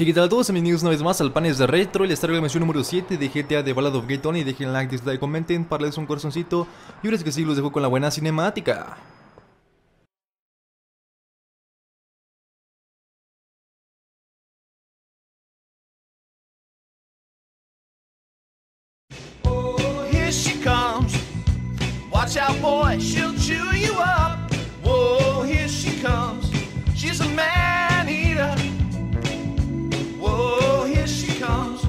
Hey, ¿qué tal a todos? Bienvenidos una vez más al panel de Retro. Les traigo la mención número 7 de GTA The Ballad of Gay Tony. Dejen like, dislike, comenten, parles un corazoncito. Y ahora es que sí, los dejo con la buena cinemática. Oh, here she comes. Watch out, boy, she'll chew you up. Oh, here she comes. She's a man-eater. Whoa, here she comes.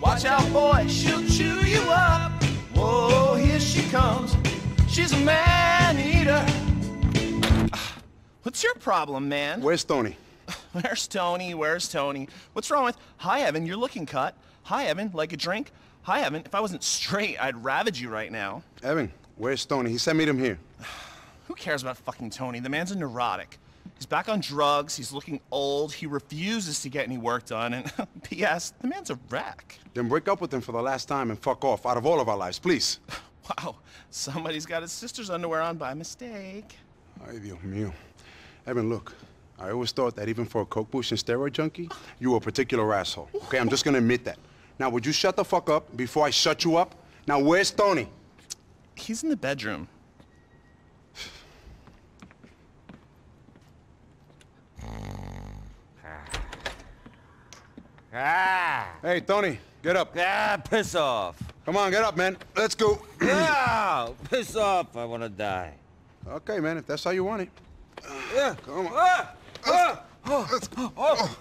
Watch out, boy, she'll chew you up. Whoa, here she comes. She's a man-eater. What's your problem, man? Where's Tony? Where's Tony? Where's Tony? What's wrong with... Hi, Evan, you're looking cut. Hi, Evan, like a drink? Hi, Evan, if I wasn't straight, I'd ravage you right now. Evan, where's Tony? He said meet him here. Who cares about fucking Tony? The man's a neurotic. He's back on drugs, he's looking old, he refuses to get any work done, and P.S., the man's a wreck. Then break up with him for the last time and fuck off out of all of our lives, please. Wow, somebody's got his sister's underwear on by mistake. Ay, Dios mío. Evan, look, I always thought that even for a coke bush and steroid junkie, you were a particular asshole, okay? I'm just gonna admit that. Now, would you shut the fuck up before I shut you up? Now, where's Tony? He's in the bedroom. Ah. Hey, Tony, get up. Ah, piss off. Come on, get up, man. Let's go. Ah, piss off. I want to die. Okay, man, if that's how you want it. Yeah. Come on. Ah. Ah. Oh. Oh. Oh.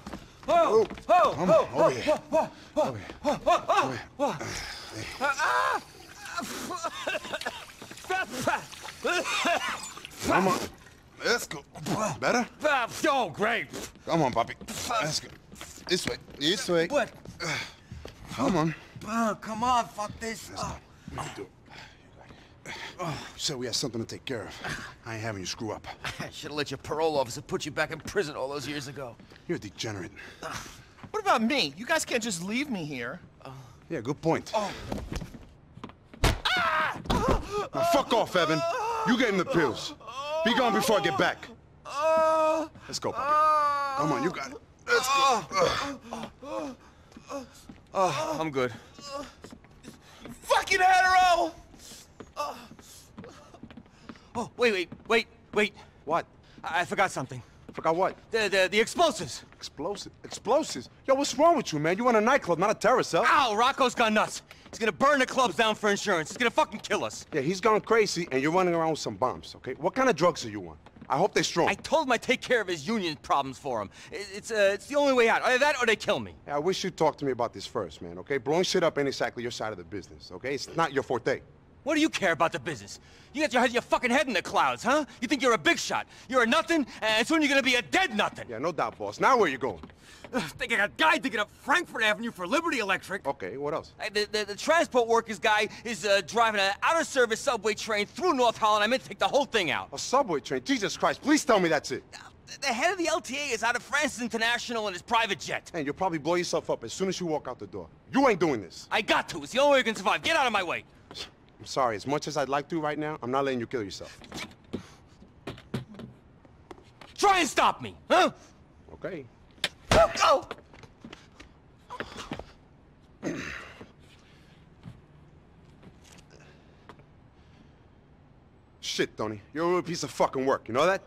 Oh. Oh. Come on. Over here. Over here. Over here. Ah. Come on. Let's go. Better? Oh, great. Come on, Papi. Let's go. This way. This way. What? Come on. Come on, fuck this. What do you do? So we have something to take care of. I ain't having you screw up. I should have let your parole officer put you back in prison all those years ago. You're a degenerate. What about me? You guys can't just leave me here. Yeah, good point. Oh. Ah! Now fuck off, Evan. You gave him the pills. Be gone before I get back. Let's go, Papi. Come on, you got it. Let's go. Oh, I'm good. You fucking hetero! Oh, wait. What? I forgot something. Forgot what? The explosives. Explosives? Explosives? Yo, what's wrong with you, man? You want a nightclub, not a terrorist cell. Ow, Rocco's gone nuts. He's gonna burn the clubs down for insurance. He's gonna fucking kill us. Yeah, he's gone crazy, and you're running around with some bombs, okay? What kind of drugs are you on? I hope they're strong. I told him I'd take care of his union problems for him. It's the only way out. Either that or they kill me. Yeah, I wish you'd talk to me about this first, man, okay? Blowing shit up ain't exactly your side of the business, okay? It's not your forte. What do you care about the business? You got your fucking head in the clouds, huh? You think you're a big shot. You're a nothing, and soon you're gonna be a dead nothing. Yeah, no doubt, boss. Now where are you going? I think I got a guy digging up Frankfurt Avenue for Liberty Electric. Okay, what else? The transport workers guy is driving an out-of-service subway train through North Holland. I meant to take the whole thing out. A subway train? Jesus Christ, please tell me that's it. The head of the LTA is out of France International in his private jet. And you'll probably blow yourself up as soon as you walk out the door. You ain't doing this. I got to. It's the only way you can survive. Get out of my way. I'm sorry, as much as I'd like to right now, I'm not letting you kill yourself. Try and stop me, huh? Okay. Oh! Shit, Tony, you're a real piece of fucking work, you know that?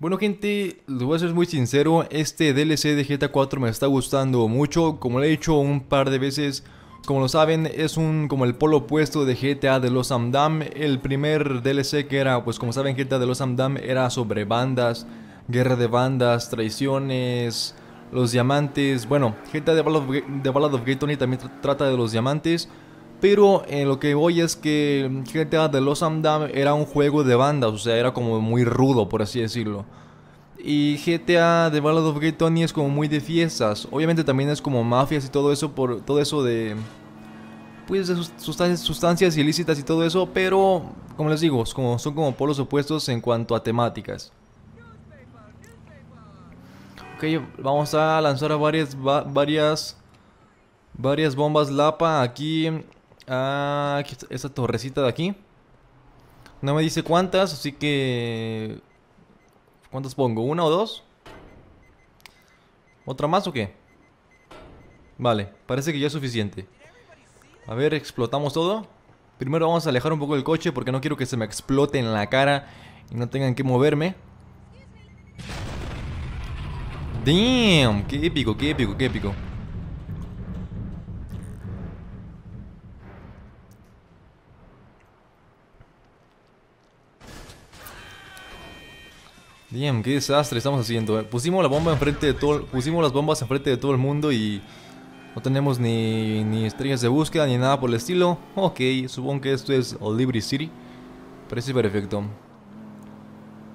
Bueno, gente, les voy a ser muy sincero, este DLC de GTA 4 me está gustando mucho, como lo he dicho un par de veces, como lo saben, es como el polo opuesto de GTA The Lost and Damned. El primer DLC que era, pues como saben, GTA The Lost and Damned era sobre bandas, guerra de bandas, traiciones, los diamantes. Bueno, GTA The Ballad of Gay Tony también trata de los diamantes, pero lo que voy es que GTA The Lost and Damned era un juego de bandas, o sea, era como muy rudo, por así decirlo. Y GTA The Ballad of Gay Tony es como muy de fiestas. Obviamente también es como mafias y todo eso, por todo eso de... pues de sustancias ilícitas y todo eso, pero... como les digo, son como polos opuestos en cuanto a temáticas. Ok, vamos a lanzar a varias bombas Lapa aquí... Ah, esa torrecita de aquí. No me dice cuántas, así que... ¿Cuántas pongo? ¿Una o dos? ¿Otra más o qué? Vale, parece que ya es suficiente. A ver, explotamos todo. Primero vamos a alejar un poco el coche porque no quiero que se me explote en la cara y no tengan que moverme. Damn, qué épico, qué épico, qué épico. Damn, qué desastre estamos haciendo. Pusimos la bomba enfrente de todo, pusimos las bombas enfrente de todo el mundo y no tenemos ni estrellas de búsqueda ni nada por el estilo. Ok, supongo que esto es Liberty City. Parece perfecto.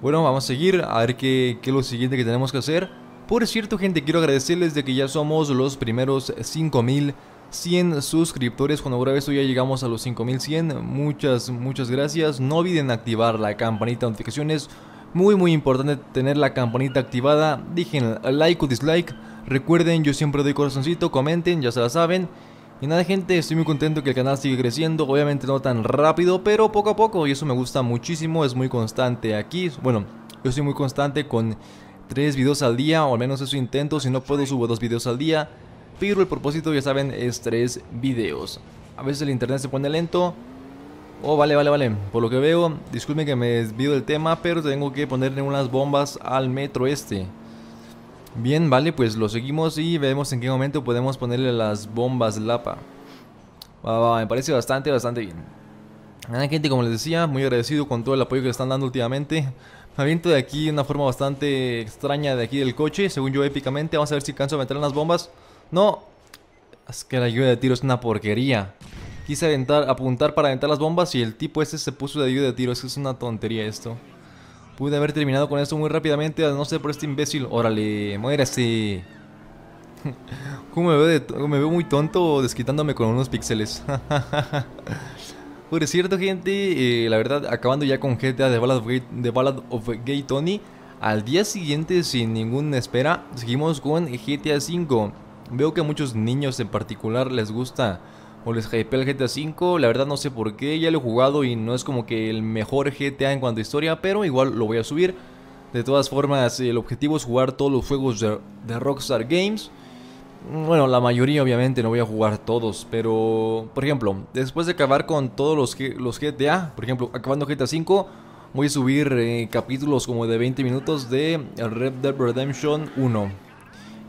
Bueno, vamos a seguir a ver qué es lo siguiente que tenemos que hacer. Por cierto, gente, quiero agradecerles de que ya somos los primeros 5100 suscriptores. Cuando grabé esto ya llegamos a los 5100. Muchas gracias. No olviden activar la campanita de notificaciones. Muy importante tener la campanita activada. Dejen like o dislike. Recuerden, yo siempre doy corazoncito. Comenten, ya se la saben. Y nada, gente, estoy muy contento que el canal sigue creciendo. Obviamente no tan rápido, pero poco a poco. Y eso me gusta muchísimo, es muy constante aquí. Bueno, yo soy muy constante con 3 videos al día, o al menos eso intento. Si no puedo, subo 2 videos al día. Pero el propósito, ya saben, es 3 videos. A veces el internet se pone lento. Oh, vale. Por lo que veo, disculpen que me desvío del tema, pero tengo que ponerle unas bombas al metro este. Bien, vale, pues lo seguimos y vemos en qué momento podemos ponerle las bombas Lapa. Va, me parece bastante bien. Nada, gente, como les decía, muy agradecido con todo el apoyo que le están dando últimamente. Me aviento de aquí de una forma bastante extraña de aquí del coche, según yo épicamente. Vamos a ver si canso a meter unas bombas. No, es que la lluvia de tiro es una porquería. Quise apuntar para aventar las bombas y el tipo este se puso de ayuda de tiro. Es que es una tontería esto. Pude haber terminado con esto muy rápidamente, a no ser por este imbécil. Órale, muérase. ¿Cómo me veo muy tonto desquitándome con unos píxeles? Por cierto, gente, la verdad, acabando ya con GTA The Ballad of Gay Tony, al día siguiente, sin ninguna espera, seguimos con GTA V. Veo que a muchos niños en particular les gusta... o les hypea el GTA V, la verdad no sé por qué, ya lo he jugado y no es como que el mejor GTA en cuanto a historia, pero igual lo voy a subir. De todas formas, el objetivo es jugar todos los juegos de Rockstar Games. Bueno, la mayoría obviamente, no voy a jugar todos, pero... por ejemplo, después de acabar con todos los GTA, por ejemplo, acabando GTA V, voy a subir capítulos como de 20 minutos de Red Dead Redemption 1.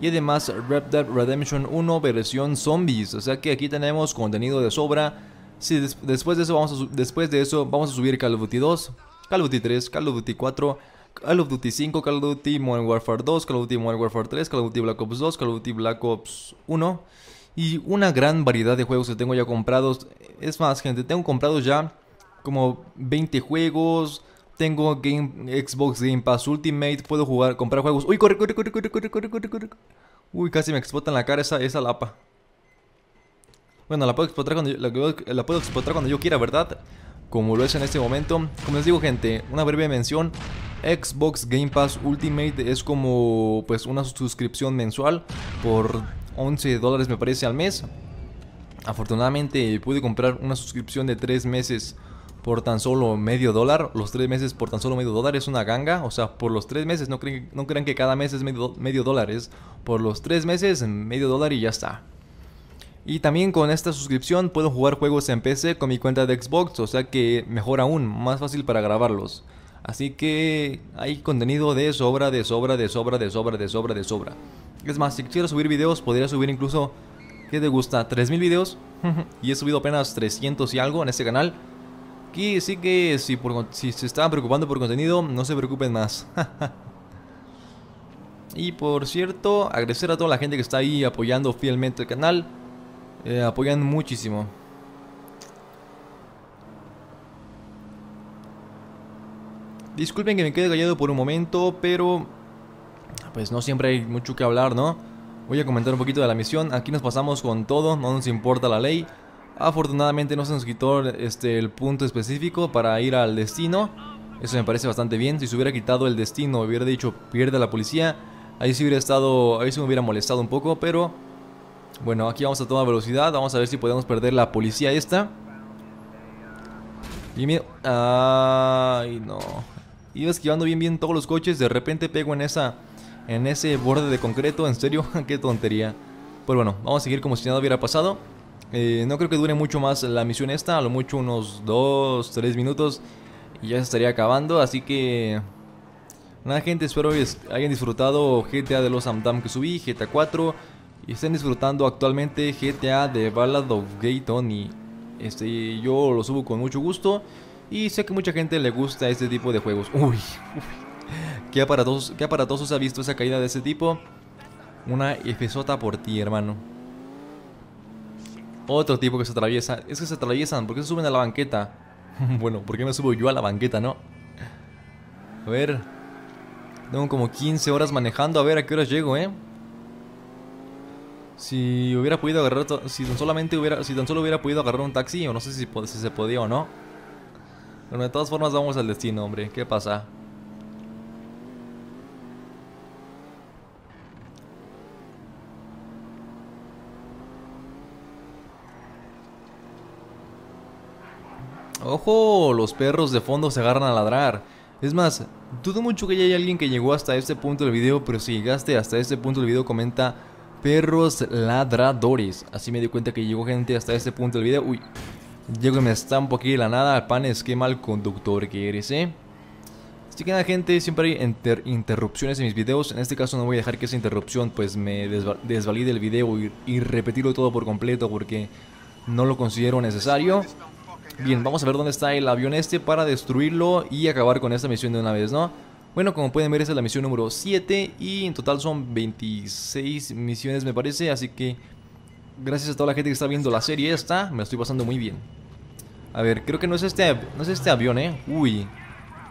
Y además Red Dead Redemption 1 versión zombies. O sea que aquí tenemos contenido de sobra. Sí, después de eso vamos a subir Call of Duty 2, Call of Duty 3, Call of Duty 4, Call of Duty 5, Call of Duty Modern Warfare 2, Call of Duty Modern Warfare 3, Call of Duty Black Ops 2, Call of Duty Black Ops 1. Y una gran variedad de juegos que tengo ya comprados. Es más, gente, tengo comprados ya como 20 juegos. Tengo Xbox Game Pass Ultimate. Puedo jugar, comprar juegos. Uy, corre. Uy, casi me explota en la cara esa lapa. Bueno, la puedo explotar cuando yo quiera, ¿verdad? Como lo es en este momento. Como les digo, gente, una breve mención. Xbox Game Pass Ultimate es como, pues, una suscripción mensual por $11 me parece al mes. Afortunadamente pude comprar una suscripción de 3 meses por tan solo $0.50, los 3 meses por tan solo $0.50 es una ganga. O sea, por los 3 meses, no crean que cada mes es medio dólar, es por los 3 meses $0.50 y ya está. Y también con esta suscripción puedo jugar juegos en PC con mi cuenta de Xbox, o sea que mejor aún, más fácil para grabarlos. Así que hay contenido de sobra. Es más, si quisiera subir videos, podría subir incluso, ¿qué te gusta? 3000 videos y he subido apenas 300 y algo en este canal. Aquí, así que si se estaban preocupando por contenido, no se preocupen más. Y por cierto, agradecer a toda la gente que está ahí apoyando fielmente el canal. Apoyan muchísimo. Disculpen que me quede callado por un momento, pero pues no siempre hay mucho que hablar, ¿no? Voy a comentar un poquito de la misión. Aquí nos pasamos con todo, no nos importa la ley. Afortunadamente no se nos quitó el punto específico para ir al destino. Eso me parece bastante bien. Si se hubiera quitado el destino, hubiera dicho pierde a la policía, ahí sí hubiera estado, ahí se me hubiera molestado un poco, pero Bueno, aquí vamos a toda velocidad. Vamos a ver si podemos perder la policía esta. Y mira, ay no. Iba esquivando bien todos los coches. De repente pego en ese borde de concreto. En serio, qué tontería. Pues bueno, vamos a seguir como si nada hubiera pasado. No creo que dure mucho más la misión esta. A lo mucho unos 2-3 minutos y ya se estaría acabando. Así que nada, gente, espero que hayan disfrutado GTA The Lost and Damned que subí, GTA 4, y estén disfrutando actualmente GTA The Ballad of Gay Tony. Yo lo subo con mucho gusto y sé que mucha gente le gusta este tipo de juegos. Uy, qué aparatoso se ha visto esa caída de ese tipo. Una F-sota por ti, hermano. Otro tipo que se atraviesa. Es que se atraviesan. ¿Por qué se suben a la banqueta? Bueno, ¿por qué me subo yo a la banqueta, no? A ver. Tengo como 15 horas manejando. A ver a qué horas llego, Si hubiera podido agarrar... Si tan solo hubiera podido agarrar un taxi. O no sé si se podía o no. Pero de todas formas vamos al destino, hombre. ¿Qué pasa? ¡Ojo! Los perros de fondo se agarran a ladrar. Es más, dudo mucho que haya alguien que llegó hasta este punto del video, pero si llegaste hasta este punto del video, comenta perros ladradores. Así me di cuenta que llegó gente hasta este punto del video. Uy, llego y me estampo aquí de la nada. Panes, qué mal conductor que eres, Así que nada, gente, siempre hay interrupciones en mis videos. En este caso no voy a dejar que esa interrupción pues me desvalide el video y repetirlo todo por completo, porque no lo considero necesario. Bien, vamos a ver dónde está el avión este para destruirlo y acabar con esta misión de una vez, ¿no? Bueno, como pueden ver, esa es la misión número 7 y en total son 26 misiones, me parece. Así que gracias a toda la gente que está viendo la serie esta, me la estoy pasando muy bien. A ver, creo que no es este avión, Uy,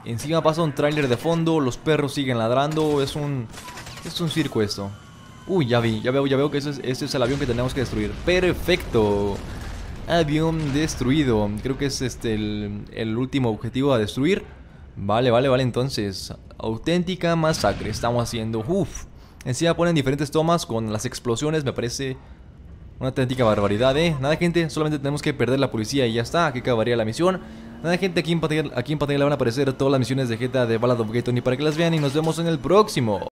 encima pasa un tráiler de fondo, los perros siguen ladrando, es un circo esto. Uy, ya veo que este es el avión que tenemos que destruir. ¡Perfecto! Avión destruido. Creo que es el último objetivo a destruir. Vale, entonces. Auténtica masacre estamos haciendo. Uff. Encima ponen diferentes tomas con las explosiones. Me parece una auténtica barbaridad, Nada, gente. Solamente tenemos que perder la policía y ya está. Aquí acabaría la misión. Nada, gente. Aquí en pantalla le van a aparecer todas las misiones de GTA de Ballad of Gay Tony para que las vean. Y nos vemos en el próximo.